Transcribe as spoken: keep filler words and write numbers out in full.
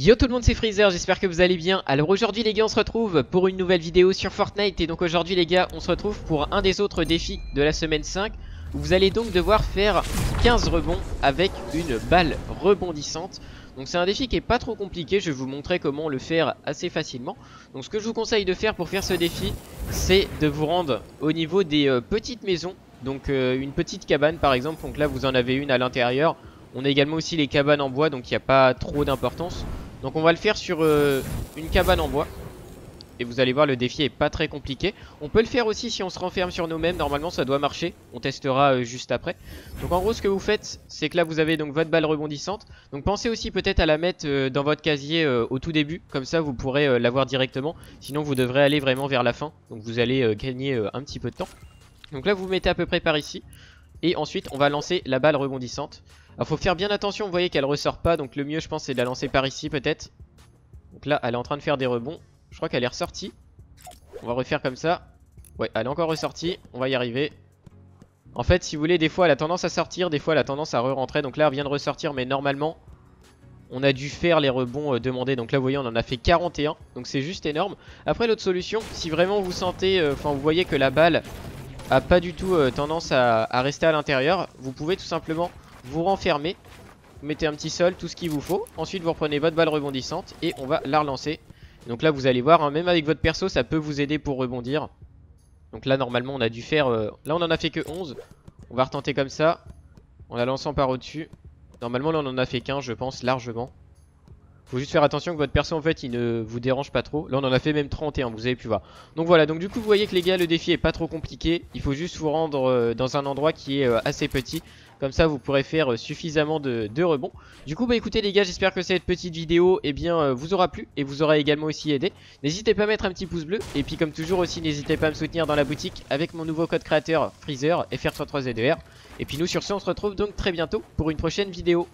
Yo tout le monde, c'est Freezer, j'espère que vous allez bien. Alors aujourd'hui les gars, on se retrouve pour une nouvelle vidéo sur Fortnite. Et donc aujourd'hui les gars, on se retrouve pour un des autres défis de la semaine cinq, où vous allez donc devoir faire quinze rebonds avec une balle rebondissante. Donc c'est un défi qui est pas trop compliqué, je vais vous montrer comment le faire assez facilement. Donc ce que je vous conseille de faire pour faire ce défi, c'est de vous rendre au niveau des euh, petites maisons. Donc euh, une petite cabane par exemple, donc là vous en avez une à l'intérieur. On a également aussi les cabanes en bois, donc il n'y a pas trop d'importance. Donc on va le faire sur euh, une cabane en bois. Et vous allez voir, le défi est pas très compliqué. On peut le faire aussi si on se renferme sur nous-mêmes. Normalement ça doit marcher, on testera euh, juste après. Donc en gros ce que vous faites, c'est que là vous avez donc votre balle rebondissante. Donc pensez aussi peut-être à la mettre euh, dans votre casier euh, au tout début. Comme ça vous pourrez euh, l'avoir directement. Sinon vous devrez aller vraiment vers la fin. Donc vous allez euh, gagner euh, un petit peu de temps. Donc là vous vous mettez à peu près par ici. Et ensuite on va lancer la balle rebondissante. Alors faut faire bien attention, vous voyez qu'elle ressort pas. Donc le mieux je pense c'est de la lancer par ici peut-être. Donc là elle est en train de faire des rebonds. Je crois qu'elle est ressortie. On va refaire comme ça. Ouais, elle est encore ressortie, on va y arriver. En fait si vous voulez, des fois elle a tendance à sortir, des fois elle a tendance à re-rentrer. Donc là elle vient de ressortir, mais normalement on a dû faire les rebonds euh, demandés. Donc là vous voyez, on en a fait quarante et un. Donc c'est juste énorme. Après l'autre solution, si vraiment vous sentez, enfin euh, vous voyez que la balle a pas du tout euh, tendance à, à rester à l'intérieur, vous pouvez tout simplement vous renfermer, vous mettez un petit sol, tout ce qu'il vous faut. Ensuite vous reprenez votre balle rebondissante et on va la relancer. Donc là vous allez voir, hein, même avec votre perso ça peut vous aider pour rebondir. Donc là normalement on a dû faire, euh... là on en a fait que onze. On va retenter comme ça, en la lançant par au dessus. Normalement là on en a fait quinze je pense, largement. Faut juste faire attention que votre perso en fait il ne vous dérange pas trop. Là on en a fait même trente et un, vous avez pu voir. Donc voilà, donc du coup vous voyez que les gars, le défi est pas trop compliqué. Il faut juste vous rendre euh, dans un endroit qui est euh, assez petit. Comme ça vous pourrez faire euh, suffisamment de, de rebonds. Du coup bah écoutez les gars, j'espère que cette petite vidéo eh bien euh, vous aura plu et vous aura également aussi aidé. N'hésitez pas à mettre un petit pouce bleu. Et puis comme toujours aussi, n'hésitez pas à me soutenir dans la boutique avec mon nouveau code créateur Freezer F R trois trois Z E R. Et puis nous sur ce on se retrouve donc très bientôt pour une prochaine vidéo.